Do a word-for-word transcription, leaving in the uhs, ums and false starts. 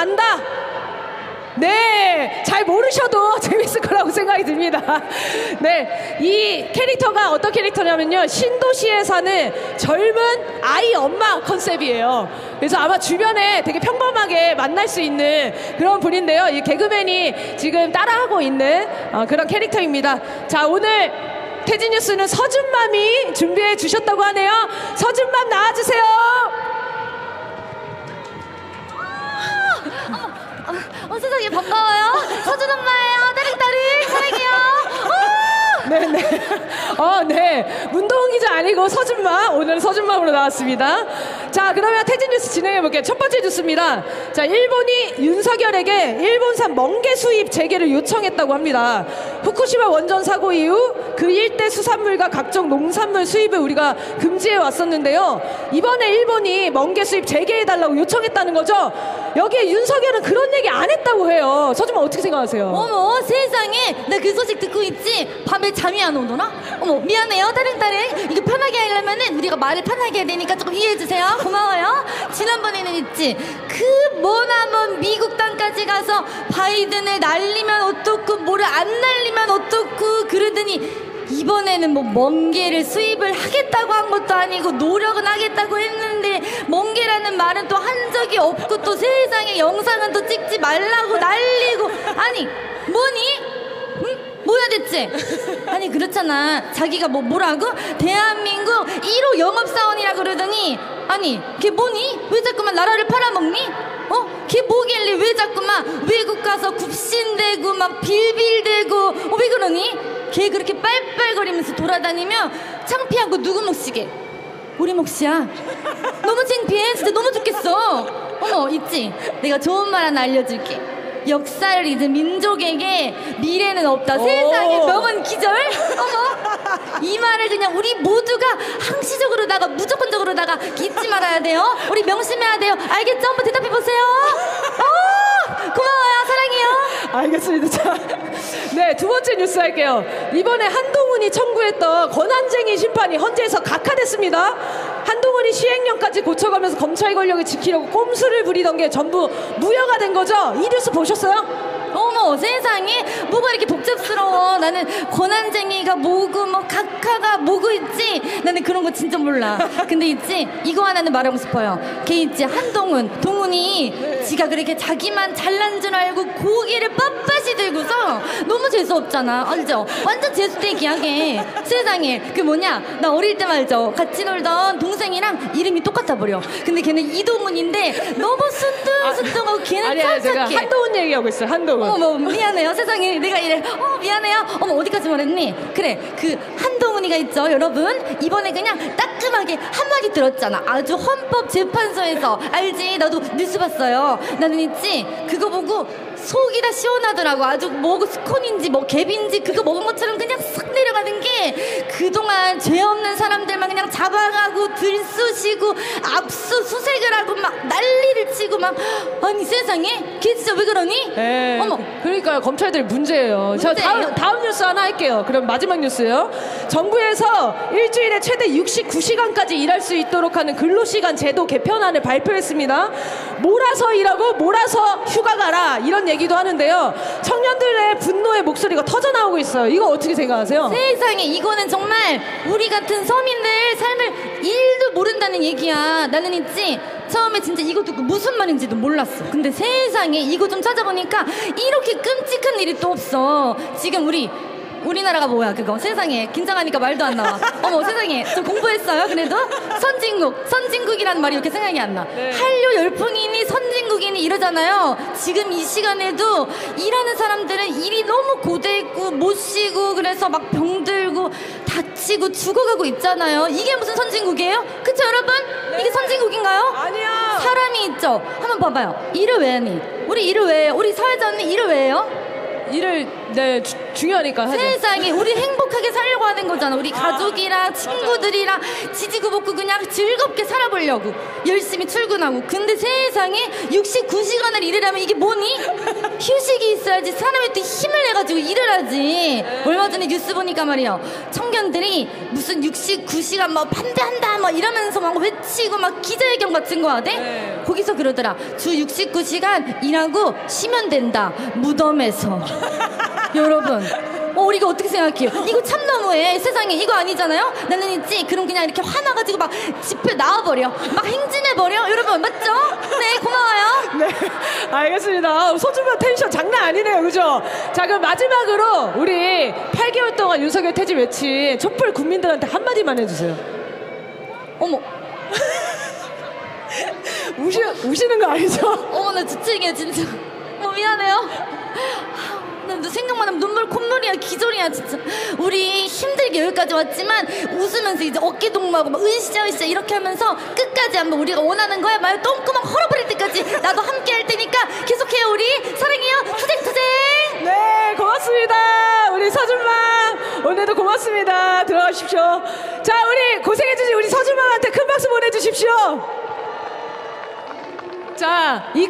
안다. 네, 잘 모르셔도 재밌을 거라고 생각이 듭니다. 네, 이 캐릭터가 어떤 캐릭터냐면요, 신도시에 사는 젊은 아이 엄마 컨셉이에요. 그래서 아마 주변에 되게 평범하게 만날 수 있는 그런 분인데요, 이 개그맨이 지금 따라하고 있는 어, 그런 캐릭터입니다. 자, 오늘 태진뉴스는 서준맘이 준비해 주셨다고 하네요. 서준맘 나와주세요. 어, 세상에 반가워요. 서준 엄마예요. 따릉따릉 사랑해요. 네네. 어, 네. 문동훈 기자 아니고 서준맘. 오늘은 서준맘으로 나왔습니다. 자, 그러면 태진 뉴스 진행해볼게요. 첫 번째 뉴스입니다. 자, 일본이 윤석열에게 일본산 멍게 수입 재개를 요청했다고 합니다. 후쿠시마 원전 사고 이후 그 일대 수산물과 각종 농산물 수입을 우리가 금지해 왔었는데요. 이번에 일본이 멍게 수입 재개해달라고 요청했다는 거죠. 여기에 윤석열은 그런 얘기 안 했다고 해요. 서준맘 어떻게 생각하세요? 어머, 세상에. 나 그 소식 듣고 있지? 밤에 잠이 안 오더라? 어머, 미안해요. 따릉따릉. 이거 편하게 하려면은 우리가 말을 편하게 해야 되니까 조금 이해해주세요. 고마워요. 지난번에는 있지. 그 머나먼 미국 땅까지 가서 바이든을 날리면 어떻고 뭐를 안 날리면 어떻고 그러더니 이번에는 뭐 멍게를 수입을 하겠다고 한 것도 아니고 노력은 하겠다고 했는데 멍게라는 말은 또 한 적이 없고 또 세상에 영상은 또 찍지 말라고 날리고 아니 뭐니? 응? 뭐야 대체? 아니 그렇잖아. 자기가 뭐 뭐라고? 대한민국 일 호 영업사원이라 그러더니 아니 걔 뭐니? 왜 자꾸만 나라를 팔아먹니? 어? 걔 뭐길래 왜 자꾸만 외국 가서 굽신대고 막 빌빌대고 어, 왜 그러니? 걔 그렇게 빨빨거리면서 돌아다니면 창피하고 누구 몫이게? 우리 몫이야. 너무 창피해. 진짜 너무 좋겠어. 어머 있지? 내가 좋은 말 하나 알려줄게. 역사를 잊은 민족에게 미래는 없다. 세상에 명언 기절? 어머 이 말을 그냥 우리 모두가 항시적으로다가 무조건적으로다가 잊지 말아야 돼요. 우리 명심해야 돼요. 알겠죠? 한번 대답해보세요. 고마워요. 사랑해요. 알겠습니다. 자, 네, 두 번째 뉴스 할게요. 이번에 한동훈이 청구했던 권한쟁의 심판이 헌재에서 각하됐습니다. 한동훈이 시행령까지 고쳐가면서 검찰 권력을 지키려고 꼼수를 부리던 게 전부 무효가 된 거죠? 이 뉴스 보셨어요? 어머 세상에 뭐가 이렇게 복잡스러워. 나는 권한쟁이가 뭐고 뭐 각하가 뭐고 있지. 나는 그런 거 진짜 몰라. 근데 있지 이거 하나는 말하고 싶어요. 걔 있지 한동훈 동훈이 네. 지가 그렇게 자기만 잘난 줄 알고 고기를 빳빳이 들고서 너무 재수없잖아. 알죠? 완전 재수대기야 걔. 세상에 그 뭐냐 나 어릴 때 말죠 같이 놀던 동생이랑 이름이 똑같아 버려. 근데 걔는 이동훈인데 너무 순둥순둥하고 걔는 착착해. 제가 한동훈 얘기하고 있어요. 한동훈. 어머 미안해요. 세상에 내가 이래. 어 미안해요. 어머 어디까지 말했니? 그래 그 한동훈이가 있죠 여러분. 이번에 그냥 따끔하게 한마디 들었잖아. 아주 헌법재판소에서 알지? 나도 뉴스 봤어요. 나는 있지? 그거 보고 속이 다 시원하더라고. 아주 뭐 스콘인지 뭐 갭인지 그거 먹은 것처럼 그냥 싹 내려가는 게 그동안 죄 없는 사람들만 그냥 잡아가고 들쑤시고 압수수색을 하고 막 난리를 치고 막 아니 세상에 걔 진짜 왜 그러니? 에이. 어머 그러니까요. 검찰들 문제예요. 문제. 자, 다음, 다음 뉴스 하나 할게요. 그럼 마지막 뉴스예요. 정부에서 일주일에 최대 육십구 시간까지 일할 수 있도록 하는 근로시간 제도 개편안을 발표했습니다. 몰아서 일하고 몰아서 휴가 가라 이런 얘기도 하는데요. 청년들의 분노의 목소리가 터져나오고 있어요. 이거 어떻게 생각하세요? 세상에 이거는 정말 우리 같은 서민들 삶을 일도 모른다는 얘기야. 나는 있지? 처음에 진짜 이거 듣고 무슨 말인지도 몰랐어. 근데 세상에 이거 좀 찾아보니까 이렇게 끔찍한 일이 또 없어. 지금 우리 우리나라가 뭐야 그거. 세상에 긴장하니까 말도 안 나와. 어머 세상에 저 공부했어요. 그래도 선진국 선진국이라는 말이 이렇게 생각이 안 나. 네. 한류 열풍이니 선진국이니 이러잖아요. 지금 이 시간에도 일하는 사람들은 일이 너무 고되고 못 쉬고 그래서 막 병들고 다치고 죽어가고 있잖아요. 이게 무슨 선진국이에요? 그쵸 여러분? 네. 이게 선진국인가요? 아니야. 사람이 있죠. 한번 봐봐요. 일을 왜 하니? 우리 일을 왜 해요? 우리 사회자는 일을 왜 해요? 일을 네 주, 중요하니까 하죠. 세상에 우리 행복하게 살려고 하는 거잖아. 우리 가족이랑 친구들이랑 지지고볶고 그냥 즐겁게 살아보려고 열심히 출근하고. 근데 세상에 육십구 시간을 일을 하면 이게 뭐니? 휴식이 있어야지 사람이 또 힘을 내가지고 일을 하지. 에이. 얼마 전에 뉴스 보니까 말이에요, 청년들이 무슨 육십구 시간 뭐 반대한다 뭐 이러면서 막 외치고 막 기자회견 같은 거 하대. 거기서 그러더라. 주 육십구 시간 일하고 쉬면 된다, 무덤에서. 여러분, 어, 우리가 어떻게 생각해요? 이거 참 너무해. 세상에 이거 아니잖아요? 나는 있지? 그럼 그냥 이렇게 화나가지고 막 집회 나와버려, 막 행진해버려. 여러분 맞죠? 네, 고마워요. 네, 알겠습니다. 서준맘 텐션 장난 아니네요, 그죠? 자, 그럼 마지막으로 우리 팔 개월 동안 윤석열 퇴진 외친 촛불 국민들한테 한마디만 해주세요. 어머. 우시, 우시는 거 아니죠? 어머, 나 지치게 진짜. 어, 미안해요. 생각만 하면 눈물 콧물이야, 기절이야 진짜. 우리 힘들게 여기까지 왔지만 웃으면서 이제 어깨 동무하고 막 으쌰 으쌰 이렇게 하면서 끝까지 한번 우리가 원하는 거야 말 똥구멍 헐어버릴 때까지 나도 함께 할 테니까 계속해요. 우리 사랑해요. 투쟁투쟁. 네, 고맙습니다. 우리 서준맘 오늘도 고맙습니다. 들어가십시오. 자, 우리 고생해주신 우리 서준맘한테 큰 박수 보내주십시오. 자, 이